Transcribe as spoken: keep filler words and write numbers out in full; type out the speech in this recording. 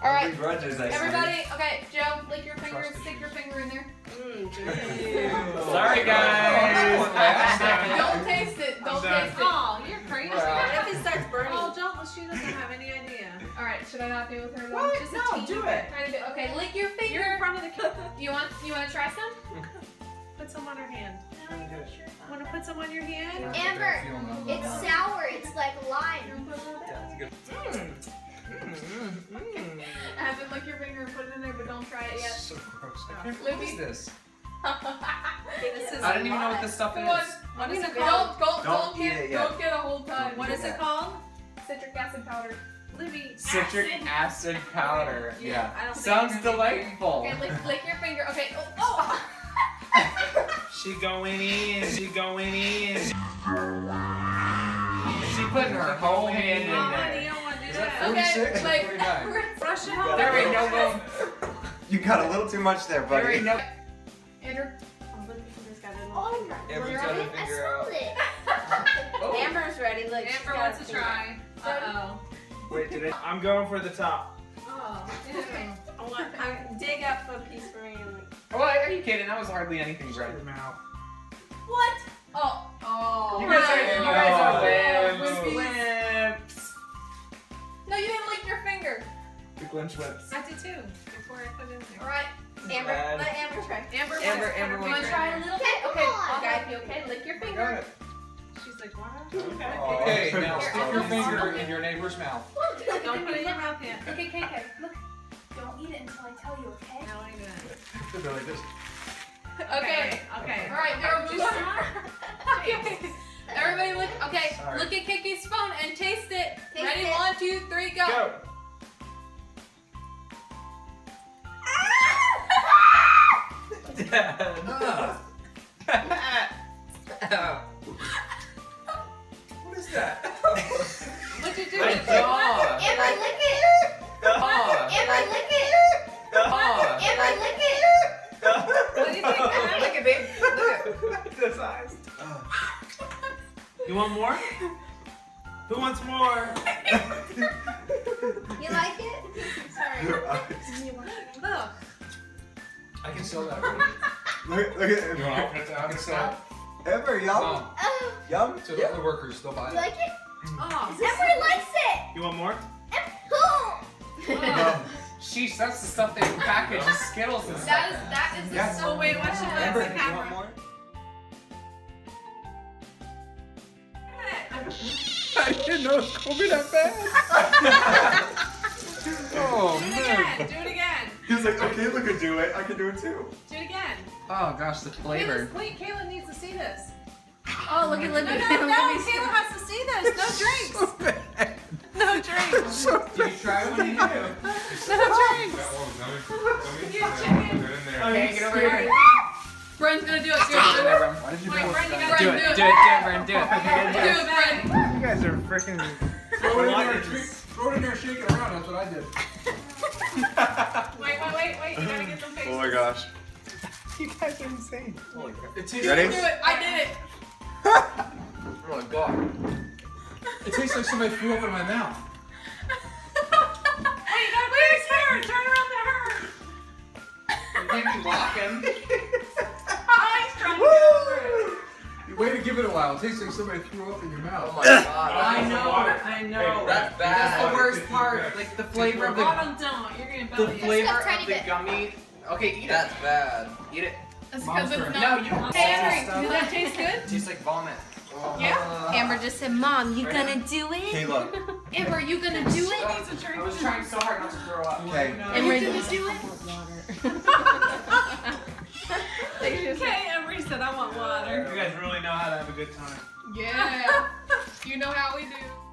All right, everybody. Okay, Joe, lick your finger. Stick your finger in there. Mm, sorry, guys. Don't taste it. Don't taste it. Oh, you're crazy. What if it starts burning? Oh, Joe, she doesn't have any idea. All right, should I not do with her? What? Just no, do it. Okay, lick your finger. You're in front of the kitchen. You want? You want to try some? Put some on her hand. Want to put some on your hand? Amber, it's sour. It's like lime. Mm. I have to lick your finger and put it in there, but don't try it yet. So gross. I can't, what is this? This is I don't even know what this stuff is. What, what is it called? Don't, don't, don't, don't, get, don't get a whole ton. What is it called? Citric acid powder. Libby, citric acid, acid powder. Okay. Yeah. yeah. I don't Sounds think delightful. Okay, lick, lick your finger. Okay. Oh. oh. She going in. She going in. She putting her whole hand in there. Okay, like, brush it off. There ain't no room. You got a little too much there, buddy. There ain't no. Andrew, I'm putting your fingers got in. Oh, you're ready? I smelled it. Oh. Amber's ready. Look, Amber wants to try. Uh oh. Wait, did it? I'm going for the top. Oh. Okay. I want. I dig up a piece for me. Well, are you kidding? That was hardly anything bread. What? Oh. Oh. You guys are. You guys are bad. No, you didn't lick your finger. The Glinch lips. I did too, before I put it in there. All right, Amber, Bad. let Amber try. Amber, Amber, Amber. You want to try a little bit? Okay, okay, okay, okay, lick your finger. She's like, what? Okay, oh, okay. okay. now stick your finger in your neighbor's mouth. Don't put it in your mouth yet. Okay, K K, look. Don't eat it until I tell you, okay? No, I know. Go like this. Okay, okay. All right, there we go. Okay. Everybody look, okay, Sorry. look at Kiki's phone and taste it. Taste Ready, it. one, two, three, go. go. What is that? What'd you do? Amber, lick it. Amber, lick it. Amber, lick it. What do you think? Look at babe. Look at those eyes. You want more? Who wants more? You like it? Sorry. Look. I can sell that. Right? Look, look at it. You want to open it down? I can sell it. Ever, yum. Oh. Yum. To the yep. other workers, they'll buy it. You like it? Oh. Everyone likes it. You want more? Oh. No. Sheesh, that's the stuff they package. Skittles and that stuff. That is, that is yes. the stuff. Oh, wait, watch it. Ever, you camera. want more? I didn't know it was going to be that fast. oh, do it man. again. Do it again. He was like, okay, look at do it. I can do it too. Do it again. Oh, gosh, the flavor. Wait, Caitlin needs to see this. Oh, look at Libby. No, no, no, Caitlin has to see this. No drinks. So bad. No drinks. So bad. Can you try one? You do. No drinks. Get chicken. Okay, get over here. Bren's gonna do it. Do it, Bren. Why did you do it? Do it, do it, do it, Bren. Do it. Do it, Bren. You guys are freaking. Throw it in there, throw it in there, shake it around. That's what I did. Wait, wait, wait, wait. You gotta get some faces. Oh my gosh. You guys are insane. Oh my god. It tastes. Ready? Do it. I did it. Oh my god. It tastes like somebody threw up in my mouth. Hey, you gotta face her. Turn around to her. You can't be walking. Way to give it a while. It tastes like somebody threw up in your mouth. Oh my god. I know, I know. Hey, that's bad. That's the worst part. Like the flavor of the. Bottom down. You're gonna belly. The flavor of the gummy. Okay, eat it. That's bad. Eat it. That's because it's not. No, you don't. Hey, Amber, does that taste good? It tastes like vomit. Uh, yeah. Amber just said, Mom, you right gonna do it? Hey, look. Amber, you gonna do it? I was trying so hard not to throw up. Okay. Amber, you gonna do it? Okay, Emery said I want water. You guys really know how to have a good time. Yeah. You know how we do.